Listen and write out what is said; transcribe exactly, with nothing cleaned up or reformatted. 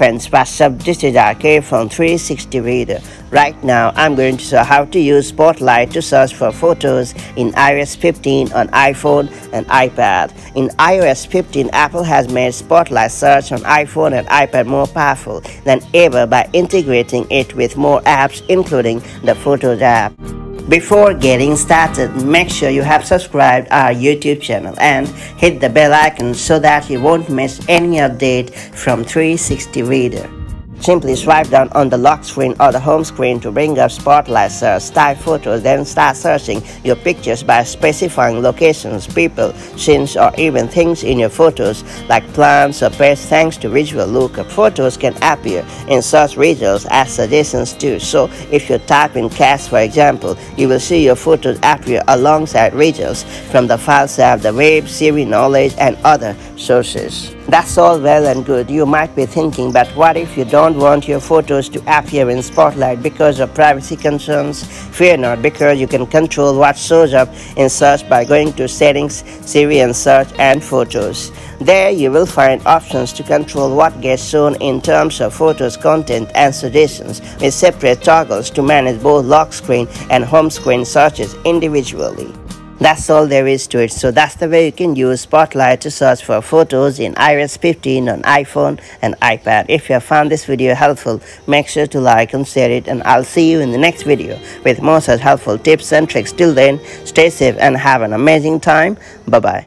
friends, what's up? This is R K from three sixty Reader. Right now, I'm going to show how to use Spotlight to search for photos in i O S fifteen on iPhone and iPad. In i O S fifteen, Apple has made Spotlight search on iPhone and iPad more powerful than ever by integrating it with more apps, including the Photos app. Before getting started, make sure you have subscribed our YouTube channel and hit the bell icon so that you won't miss any update from three sixty Reader. Simply swipe down on the lock screen or the home screen to bring up Spotlight Search, type photos, then start searching your pictures by specifying locations, people, scenes, or even things in your photos like plants or pets. Thanks to visual lookup, photos can appear in search results as suggestions too. So if you type in cats, for example, you will see your photos appear alongside results from the files of the web, Siri, knowledge, and other sources. That's all well and good. You might be thinking, but what if you don't want your photos to appear in Spotlight because of privacy concerns? Fear not, because you can control what shows up in search by going to Settings, Siri, and Search and Photos. There you will find options to control what gets shown in terms of photos, content, and suggestions, with separate toggles to manage both lock screen and home screen searches individually. That's all there is to it. So that's the way you can use Spotlight to search for photos in i O S fifteen on iPhone and iPad. If you have found this video helpful, make sure to like and share it, and I'll see you in the next video with more such helpful tips and tricks. Till then, stay safe and have an amazing time. Bye bye.